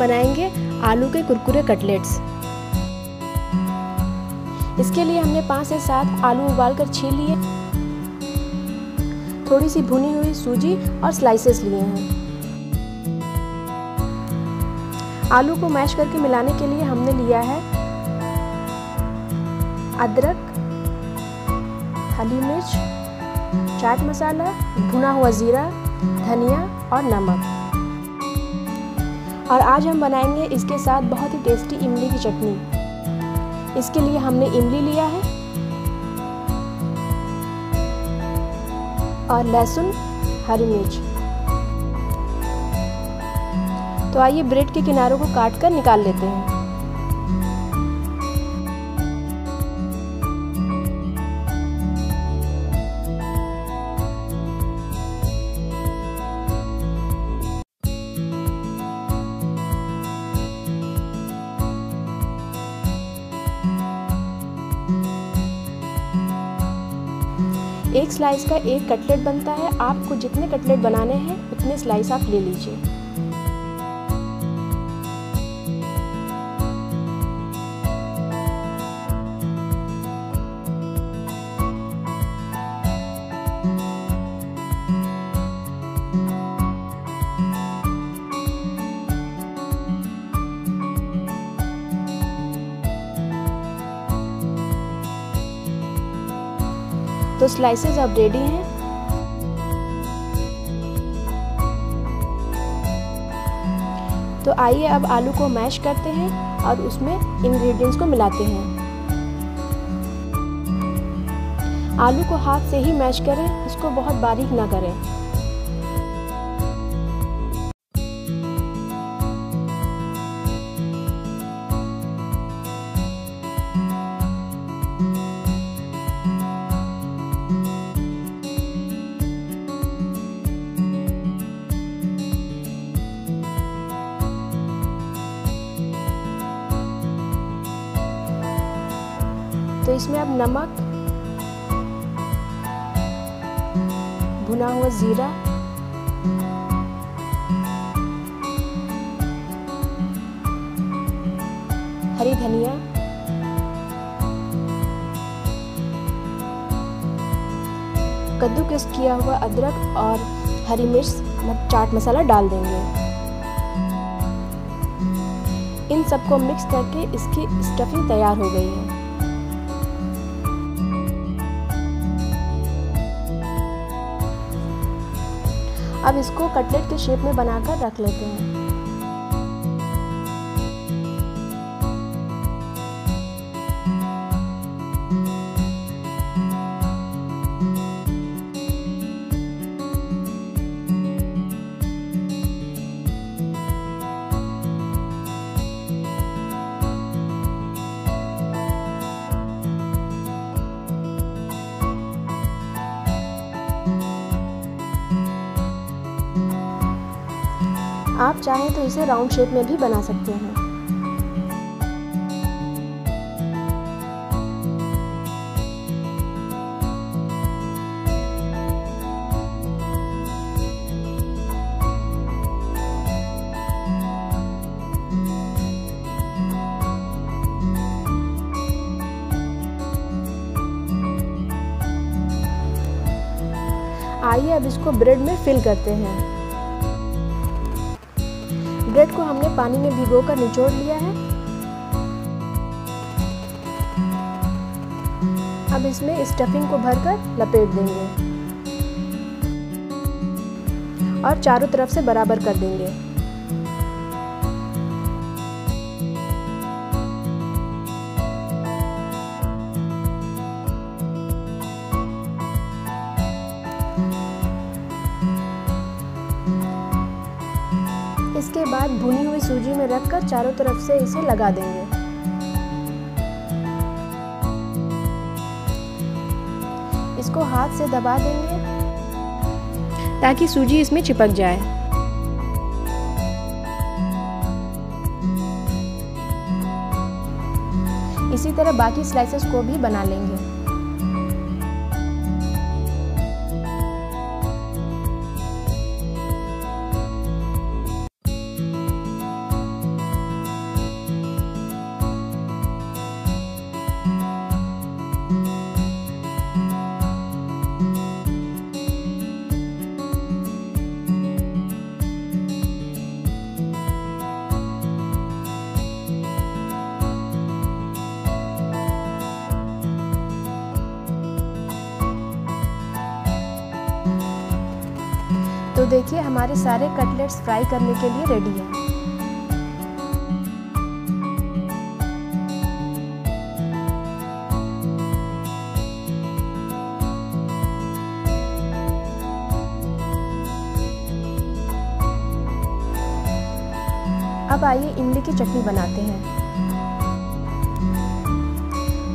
बनाएंगे आलू के कुरकुरे कटलेट्स। इसके लिए हमने 5 से 7 आलू उबालकर छील लिए, थोड़ी सी भुनी हुई सूजी और स्लाइसेस लिए हैं। आलू को मैश करके मिलाने के लिए हमने लिया है अदरक, हरी मिर्च, चाट मसाला, भुना हुआ जीरा, धनिया और नमक। और आज हम बनाएंगे इसके साथ बहुत ही टेस्टी इमली की चटनी। इसके लिए हमने इमली लिया है और लहसुन, हरी मिर्च। तो आइए ब्रेड के किनारों को काट कर निकाल लेते हैं। एक स्लाइस का एक कटलेट बनता है, आपको जितने कटलेट बनाने हैं उतने स्लाइस आप ले लीजिए। तो स्लाइसेस अब रेडी हैं। तो आइए अब आलू को मैश करते हैं और उसमें इंग्रेडिएंट्स को मिलाते हैं। आलू को हाथ से ही मैश करें, इसको बहुत बारीक ना करें। तो इसमें अब नमक, भुना हुआ जीरा, हरी धनिया, कद्दूकस किया हुआ अदरक और हरी मिर्च, चाट मसाला डाल देंगे। इन सबको मिक्स करके इसकी स्टफिंग तैयार हो गई है। अब इसको कटलेट के शेप में बनाकर रख लेते हैं। आप चाहें तो इसे राउंड शेप में भी बना सकते हैं। आइए अब इसको ब्रेड में फिल करते हैं। ब्रेड को हमने पानी में भिगोकर निचोड़ लिया है। अब इसमें स्टफिंग को भरकर लपेट देंगे और चारों तरफ से बराबर कर देंगे। इसके बाद भुनी हुई सूजी में रखकर चारों तरफ से इसे लगा देंगे। इसको हाथ से दबा देंगे ताकि सूजी इसमें चिपक जाए। इसी तरह बाकी स्लाइसेस को भी बना लेंगे। देखिए हमारे सारे कटलेट्स फ्राई करने के लिए रेडी हैं। अब आइए इमली की चटनी बनाते हैं।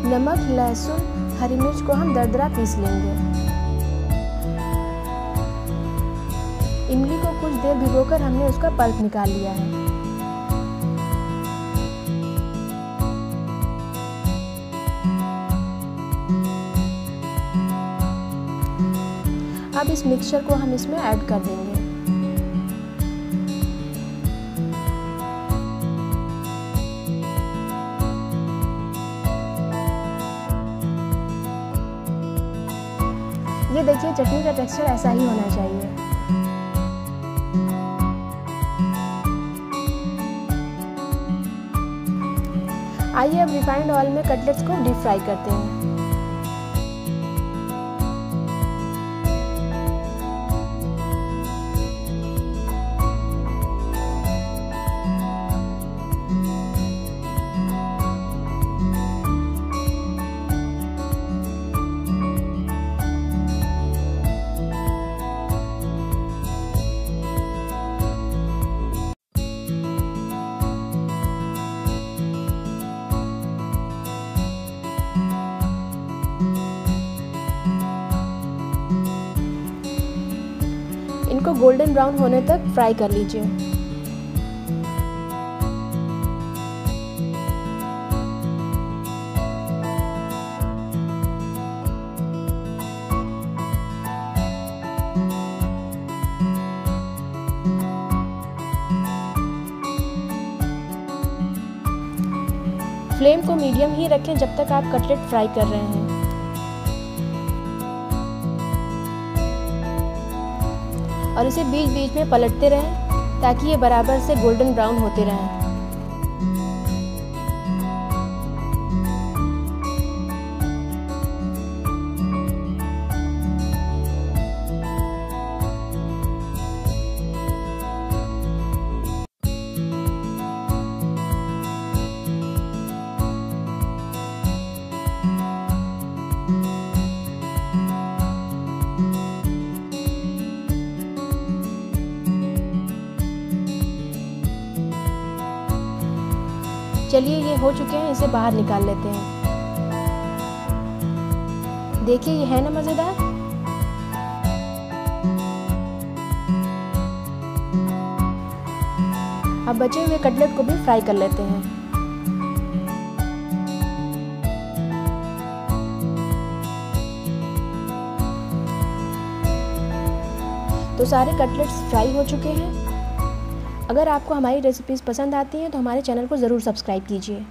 नमक, लहसुन, हरी मिर्च को हम दरदरा पीस लेंगे। इमली को कुछ देर भिगोकर हमने उसका पल्प निकाल लिया है। अब इस मिक्सचर को हम इसमें ऐड कर देंगे। ये देखिए चटनी का टेक्सचर ऐसा ही होना चाहिए। आइए अब रिफाइंड ऑयल में कटलेट्स को डीप फ्राई करते हैं। इनको गोल्डन ब्राउन होने तक फ्राई कर लीजिए। फ्लेम को मीडियम ही रखें जब तक आप कटलेट फ्राई कर रहे हैं। और इसे बीच बीच में पलटते रहें ताकि ये बराबर से गोल्डन ब्राउन होते रहें। चलिए ये हो चुके हैं, इसे बाहर निकाल लेते हैं। देखिए ये है ना मज़ेदार। अब बचे हुए कटलेट को भी फ्राई कर लेते हैं। तो सारे कटलेट्स फ्राई हो चुके हैं। अगर आपको हमारी रेसिपीज़ पसंद आती हैं तो हमारे चैनल को ज़रूर सब्सक्राइब कीजिए।